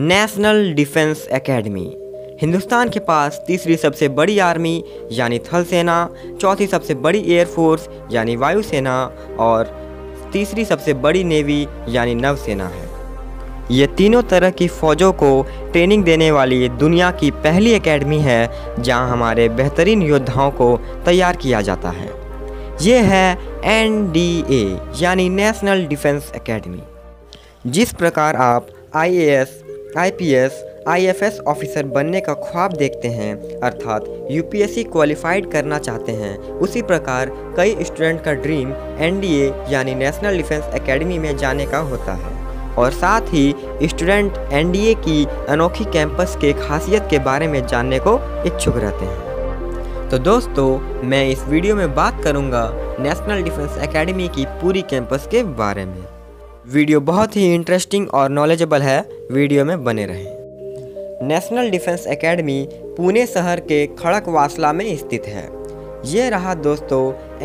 National Defence academy. Hindustan के पास तीसरी सबसे बड़ी आर्मी यानी थल सेना, चौथी सबसे बड़ी एयरफोर्स यानी वायुसेना और तीसरी सबसे बड़ी नेवी यानी नौसेना है। ये तीनों तरह की फ़ौजों को ट्रेनिंग देने वाली दुनिया की पहली एकेडमी है जहां हमारे बेहतरीन योद्धाओं को तैयार किया जाता है। ये है NDA यानी नेशनल डिफेंस एकेडमी। जिस प्रकार आप IAS, IPS, IFS ऑफिसर बनने का ख्वाब देखते हैं अर्थात UPSC क्वालिफाइड करना चाहते हैं, उसी प्रकार कई स्टूडेंट का ड्रीम NDA यानी नेशनल डिफेंस एकेडमी में जाने का होता है। और साथ ही स्टूडेंट NDA की अनोखी कैंपस के खासियत के बारे में जानने को इच्छुक रहते हैं। तो दोस्तों, मैं इस वीडियो में बात करूंगा नेशनल डिफेंस एकेडमी की पूरी कैंपस के बारे में। वीडियो बहुत ही इंटरेस्टिंग और नॉलेजेबल है, वीडियो में बने रहें। नेशनल डिफेंस एकेडमी पुणे शहर के खड़कवासला में स्थित है। ये रहा दोस्तों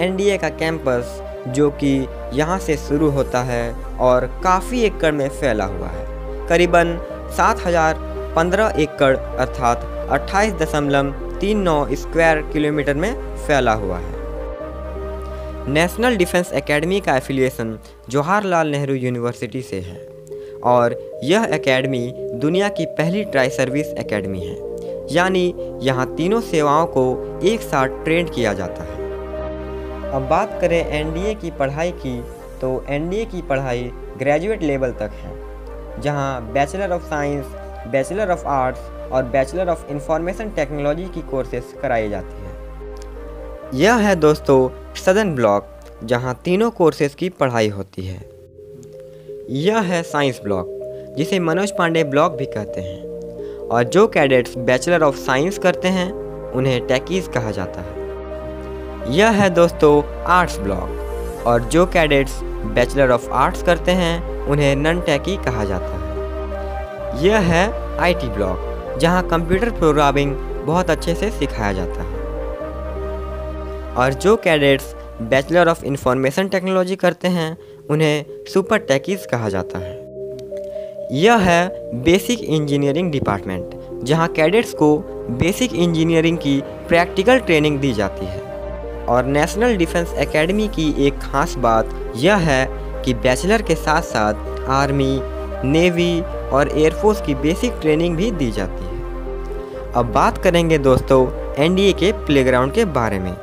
NDA का कैंपस, जो कि यहाँ से शुरू होता है और काफ़ी एकड़ में फैला हुआ है। करीबन 7015 एकड़ अर्थात 28.39 स्क्वायर किलोमीटर में फैला हुआ है। नेशनल डिफेंस एकेडमी का एफिलिएशन जवाहरलाल नेहरू यूनिवर्सिटी से है और यह एकेडमी दुनिया की पहली ट्राई सर्विस एकेडमी है, यानी यहाँ तीनों सेवाओं को एक साथ ट्रेन किया जाता है। अब बात करें NDA की पढ़ाई की, तो NDA की पढ़ाई ग्रेजुएट लेवल तक है, जहां bachelor of science, bachelor of arts और बैचलर ऑफ इंफॉर्मेशन टेक्नोलॉजी की कोर्सेज कराई जाती है। यह है दोस्तों सदन ब्लॉक, जहां तीनों कोर्सेज की पढ़ाई होती है। यह है साइंस ब्लॉक, जिसे मनोज पांडे ब्लॉक भी कहते हैं, और जो कैडेट्स बैचलर ऑफ साइंस करते हैं उन्हें टैकीज कहा जाता है। यह है दोस्तों आर्ट्स ब्लॉक, और जो कैडेट्स बैचलर ऑफ आर्ट्स करते हैं उन्हें नन टैकी कहा जाता है। यह है IT ब्लॉक, जहां कंप्यूटर प्रोग्रामिंग बहुत अच्छे से सिखाया जाता है, और जो cadets bachelor of information technology करते हैं उन्हें सुपर टैकीज कहा जाता है। यह है बेसिक इंजीनियरिंग डिपार्टमेंट, जहां कैडेट्स को बेसिक इंजीनियरिंग की प्रैक्टिकल ट्रेनिंग दी जाती है। और नेशनल डिफेंस एकेडमी की एक खास बात यह है कि बैचलर के साथ साथ आर्मी, नेवी और एयरफोर्स की बेसिक ट्रेनिंग भी दी जाती है। अब बात करेंगे दोस्तों NDA के प्लेग्राउंड के बारे में।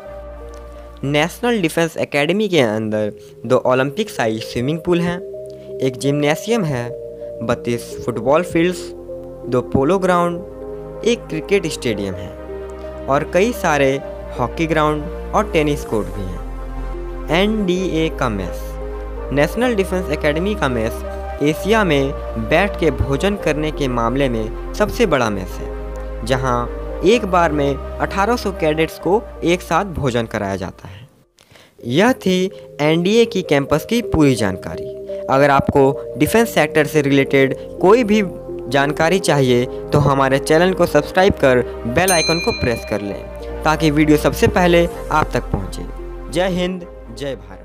नेशनल डिफेंस एकेडमी के अंदर 2 ओलंपिक साइज स्विमिंग पूल हैं, एक जिम्नेशियम है, 32 फुटबॉल फील्ड्स, 2 पोलो ग्राउंड, एक क्रिकेट स्टेडियम है और कई सारे हॉकी ग्राउंड और टेनिस कोर्ट भी हैं। NDA का मेस, नेशनल डिफेंस एकेडमी का मेस एशिया में बैठ के भोजन करने के मामले में सबसे बड़ा मेस है, जहां एक बार में 1800 कैडेट्स को एक साथ भोजन कराया जाता है। यह थी NDA की कैंपस की पूरी जानकारी। अगर आपको डिफेंस सेक्टर से रिलेटेड कोई भी जानकारी चाहिए तो हमारे चैनल को सब्सक्राइब कर बेल आइकन को प्रेस कर लें ताकि वीडियो सबसे पहले आप तक पहुंचे। जय हिंद, जय भारत।